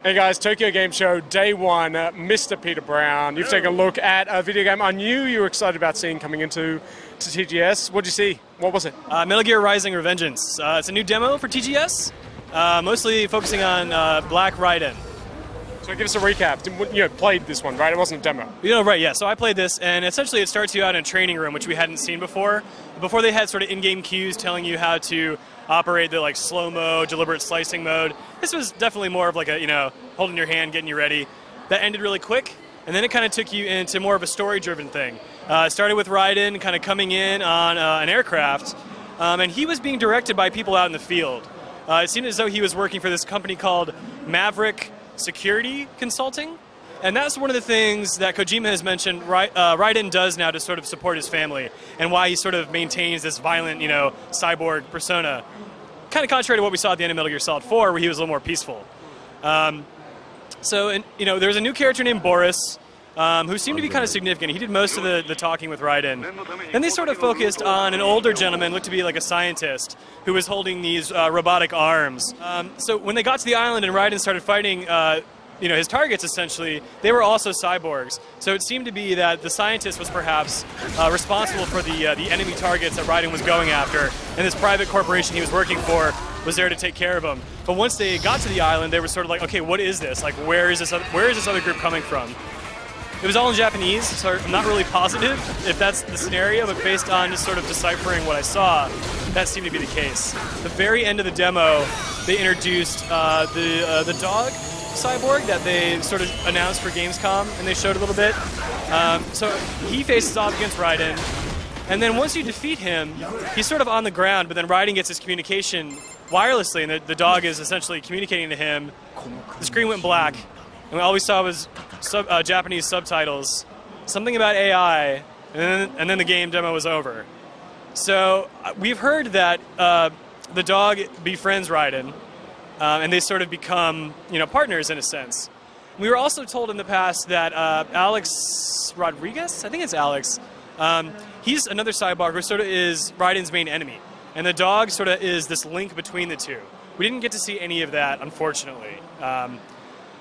Hey guys, Tokyo Game Show, day one, Mr. Peter Brown. You've taken a look at a video game I knew you were excited about seeing coming into TGS. What did you see? What was it? Metal Gear Rising: Revengeance. It's a new demo for TGS, mostly focusing on Black Raiden. So give us a recap. You know, played this one, right? It wasn't a demo. You know, right, yeah. So I played this, and essentially it starts you out in a training room, which we hadn't seen before. Before they had sort of in-game cues telling you how to operate the, like, slow-mo, deliberate slicing mode. This was definitely more of like a, you know, holding your hand, getting you ready. That ended really quick, and then it kind of took you into more of a story-driven thing. Started with Raiden kind of coming in on an aircraft, and he was being directed by people out in the field. It seemed as though he was working for this company called Maverick Security Consulting, and that's one of the things that Kojima has mentioned Raiden does now to sort of support his family, and why he sort of maintains this violent, you know, cyborg persona, kind of contrary to what we saw at the end of Metal Gear Solid 4, where he was a little more peaceful. So, and, you know, there's a new character named Boris, who seemed to be kind of significant. He did most of the talking with Raiden. Then they sort of focused on an older gentleman, looked to be like a scientist, who was holding these robotic arms. So when they got to the island and Raiden started fighting you know, his targets, essentially, they were also cyborgs. So it seemed to be that the scientist was perhaps responsible for the enemy targets that Raiden was going after, and this private corporation he was working for was there to take care of him. But once they got to the island, they were sort of like, okay, what is this? Like, where is this other group coming from? It was all in Japanese, so I'm not really positive if that's the scenario, but based on just sort of deciphering what I saw, that seemed to be the case. At the very end of the demo, they introduced the dog cyborg that they sort of announced for Gamescom, and they showed a little bit. So he faces off against Raiden, and then once you defeat him, he's sort of on the ground, but then Raiden gets his communication wirelessly, and the dog is essentially communicating to him. The screen went black, and all we saw was Japanese subtitles, something about AI, and then the game demo was over. So we've heard that the dog befriends Raiden, and they sort of become, you know, partners in a sense. We were also told in the past that Alex Rodriguez, I think it's Alex, he's another cyborg who sort of is Raiden's main enemy, and the dog sort of is this link between the two. We didn't get to see any of that, unfortunately.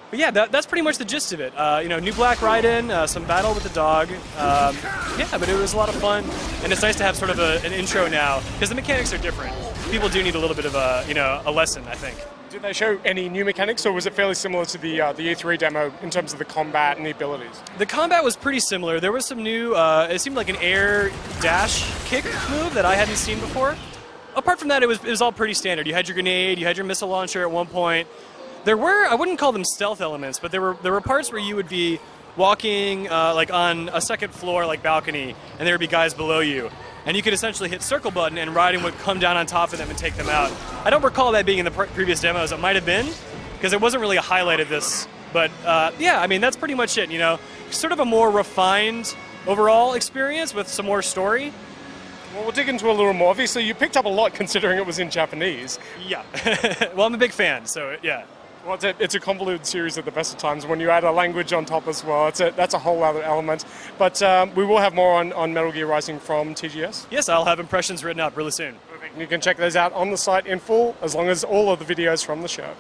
But yeah, that's pretty much the gist of it. You know, new Black Raiden, some battle with the dog. Yeah, but it was a lot of fun, and it's nice to have sort of an intro now, because the mechanics are different. People do need a little bit of a, you know, a lesson, I think. Did they show any new mechanics, or was it fairly similar to the E3 demo in terms of the combat and the abilities? The combat was pretty similar. There was some new, it seemed like an air dash kick move that I hadn't seen before. Apart from that, it was all pretty standard. You had your grenade, you had your missile launcher at one point. There were, I wouldn't call them stealth elements, but there were parts where you would be walking like on a second floor, like balcony, and there would be guys below you. And you could essentially hit circle button and Raiden would come down on top of them and take them out. I don't recall that being in the previous demos. It might have been, because it wasn't really a highlight of this. But yeah, I mean, that's pretty much it, you know. Sort of a more refined overall experience with some more story. Well, we'll dig into a little more. Obviously, you picked up a lot considering it was in Japanese. Yeah. Well, I'm a big fan, so yeah. Well, it's a convoluted series at the best of times. When you add a language on top as well, that's a whole other element. But we will have more on Metal Gear Rising from TGS. Yes, I'll have impressions written up really soon. Perfect. You can check those out on the site in full, as long as all of the videos from the show.